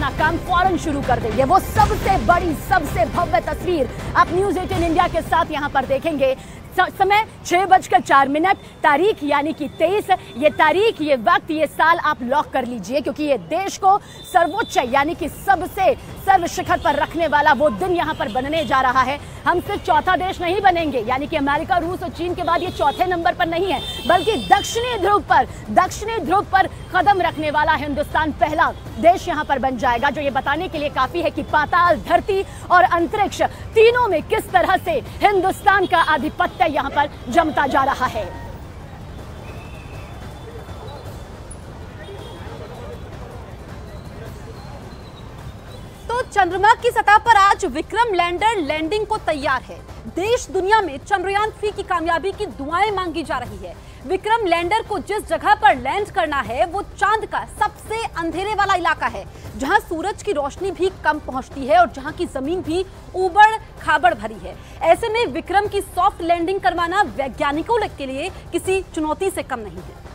अपना काम फौरन शुरू कर देंगे। वो सबसे बड़ी, सबसे भव्य तस्वीर आप न्यूज़ 18 इंडिया के साथ यहाँ पर देखेंगे। समय 6:04, तारीख यानी कि 23, ये तारीख, ये वक्त, ये साल आप लॉक कर लीजिए, क्योंकि ये देश को सर्वोच्च यानी कि सबसे सर्वशिखर पर रखने वाला वो दिन यहाँ पर बनने जा रहा है। हम सिर्फ चौथा देश नहीं बनेंगे, यानी कि अमेरिका, रूस और चीन के बाद ये चौथे नंबर पर नहीं है, बल्कि दक्षिणी ध्रुव पर कदम रखने वाला हिंदुस्तान पहला देश यहाँ पर बन जाएगा, जो ये बताने के लिए काफी है कि पाताल, धरती और अंतरिक्ष तीनों में किस तरह से हिंदुस्तान का आधिपत्य यहां पर जमता जा रहा है। तो चंद्रमा की सतह पर आज विक्रम लैंडर लैंडिंग को तैयार है। देश दुनिया में चंद्रयान 3 की कामयाबी की दुआएं मांगी जा रही है। विक्रम लैंडर को जिस जगह पर लैंड करना है वो चांद का सबसे अंधेरे वाला इलाका है, जहां सूरज की रोशनी भी कम पहुंचती है और जहां की जमीन भी ऊबड़ खाबड़ भरी है। ऐसे में विक्रम की सॉफ्ट लैंडिंग करवाना वैज्ञानिकों के लिए किसी चुनौती से कम नहीं है।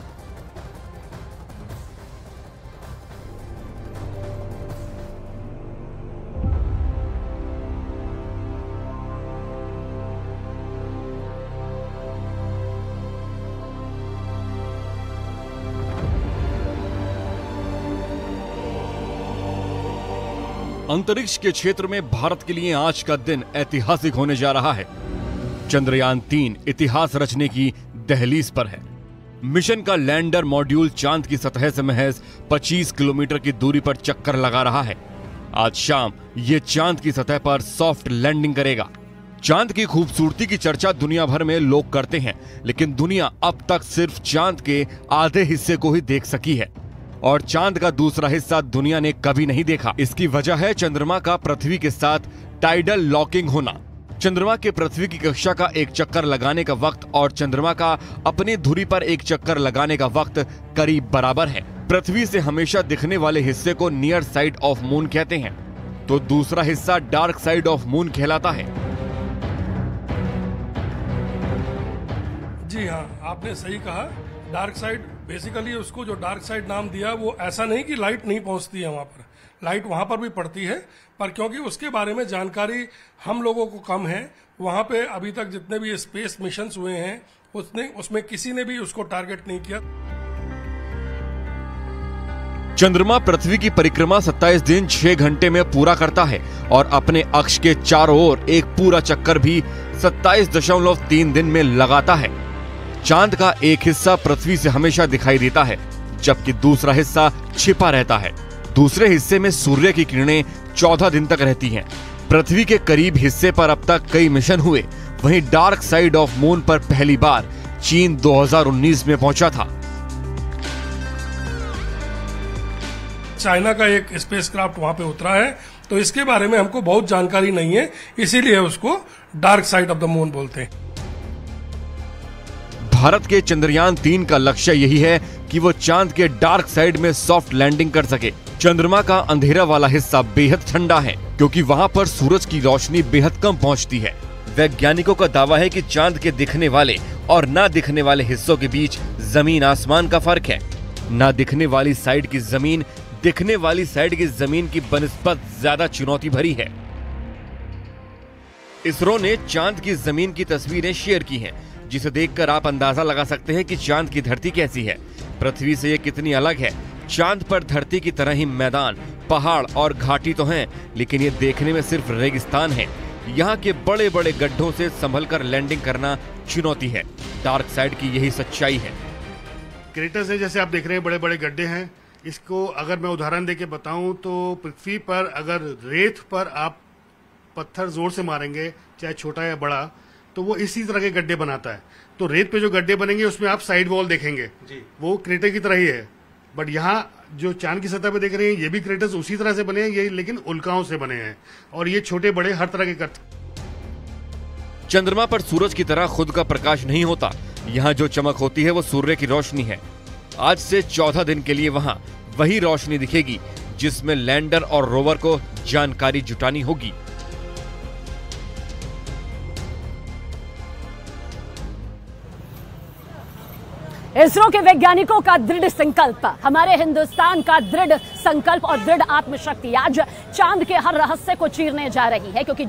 अंतरिक्ष के क्षेत्र में भारत के लिए आज का दिन ऐतिहासिक होने जा रहा है। चंद्रयान 3 इतिहास रचने की दहलीज पर है। मिशन का लैंडर मॉड्यूल चांद की सतह से महज 25 किलोमीटर की दूरी पर चक्कर लगा रहा है। आज शाम ये चांद की सतह पर सॉफ्ट लैंडिंग करेगा। चांद की खूबसूरती की चर्चा दुनिया भर में लोग करते हैं, लेकिन दुनिया अब तक सिर्फ चांद के आधे हिस्से को ही देख सकी है और चांद का दूसरा हिस्सा दुनिया ने कभी नहीं देखा। इसकी वजह है चंद्रमा का पृथ्वी के साथ टाइडल लॉकिंग होना। चंद्रमा के पृथ्वी की कक्षा का एक चक्कर लगाने का वक्त और चंद्रमा का अपने धुरी पर एक चक्कर लगाने का वक्त करीब बराबर है। पृथ्वी से हमेशा दिखने वाले हिस्से को नियर साइड ऑफ मून कहते हैं, तो दूसरा हिस्सा डार्क साइड ऑफ मून कहलाता है। जी हाँ, आपने सही कहा। डार्क साइड, बेसिकली उसको जो डार्क साइड नाम दिया, वो ऐसा नहीं कि लाइट नहीं पहुंचती है वहां पर, लाइट वहां पर भी पड़ती है, पर क्योंकि उसके बारे में जानकारी हम लोगों को कम है, वहां पे अभी तक जितने भी स्पेस मिशंस हुए हैं उसमें किसी ने भी उसको टारगेट नहीं किया। चंद्रमा पृथ्वी की परिक्रमा 27 दिन 6 घंटे में पूरा करता है और अपने अक्ष के चारों ओर एक पूरा चक्कर भी 27.3 दिन में लगाता है। चांद का एक हिस्सा पृथ्वी से हमेशा दिखाई देता है, जबकि दूसरा हिस्सा छिपा रहता है। दूसरे हिस्से में सूर्य की किरणें 14 दिन तक रहती हैं। पृथ्वी के करीब हिस्से पर अब तक कई मिशन हुए। वहीं डार्क साइड ऑफ मून पर पहली बार चीन 2019 में पहुंचा था। चाइना का एक स्पेसक्राफ्ट वहां पे उतरा है, तो इसके बारे में हमको बहुत जानकारी नहीं है, इसीलिए उसको dark side of the moon बोलते हैं। भारत के चंद्रयान 3 का लक्ष्य यही है कि वो चांद के डार्क साइड में सॉफ्ट लैंडिंग कर सके। चंद्रमा का अंधेरा वाला हिस्सा बेहद ठंडा है, क्योंकि वहां पर सूरज की रोशनी बेहद कम पहुंचती है। वैज्ञानिकों का दावा है कि चांद के दिखने वाले और ना दिखने वाले हिस्सों के बीच जमीन आसमान का फर्क है। ना दिखने वाली साइड की जमीन दिखने वाली साइड की जमीन की बनस्पत ज्यादा चुनौती भरी है। इसरो ने चांद की जमीन की तस्वीरें शेयर की हैं, जिसे देखकर आप अंदाजा लगा सकते हैं कि चांद की धरती कैसी है, पृथ्वी से ये कितनी अलग है। चांद पर धरती की तरह ही मैदान, पहाड़ और घाटी तो हैं, लेकिन ये देखने में सिर्फ रेगिस्तान है। यहाँ के बड़े बड़े गड्ढों से संभलकर लैंडिंग करना चुनौती है। डार्क साइड की यही सच्चाई है। क्रेटर्स है, जैसे आप देख रहे हैं, बड़े बड़े गड्ढे हैं। इसको अगर मैं उदाहरण देके बताऊं तो पृथ्वी पर अगर रेत पर आप पत्थर जोर से मारेंगे, चाहे छोटा या बड़ा, तो वो इसी तरह के गड्ढे बनाता है। तो रेत पे जो गड्ढे बनेंगे उसमें आप साइड वॉल देखेंगे जी। वो क्रेटर की तरह ही है, बट यहाँ जो चांद की सतह पे देख रहे हैं ये भी क्रेटर्स उसी तरह से बने हैं, ये लेकिन उल्काओं से बने हैं और ये छोटे बड़े हर तरह के चंद्रमा पर सूरज की तरह खुद का प्रकाश नहीं होता। यहाँ जो चमक होती है वो सूर्य की रोशनी है। आज से 14 दिन के लिए वहाँ वही रोशनी दिखेगी, जिसमें लैंडर और रोवर को जानकारी जुटानी होगी। इसरो के वैज्ञानिकों का दृढ़ संकल्प, हमारे हिंदुस्तान का दृढ़ संकल्प और दृढ़ आत्मशक्ति आज चांद के हर रहस्य को चीरने जा रही है, क्योंकि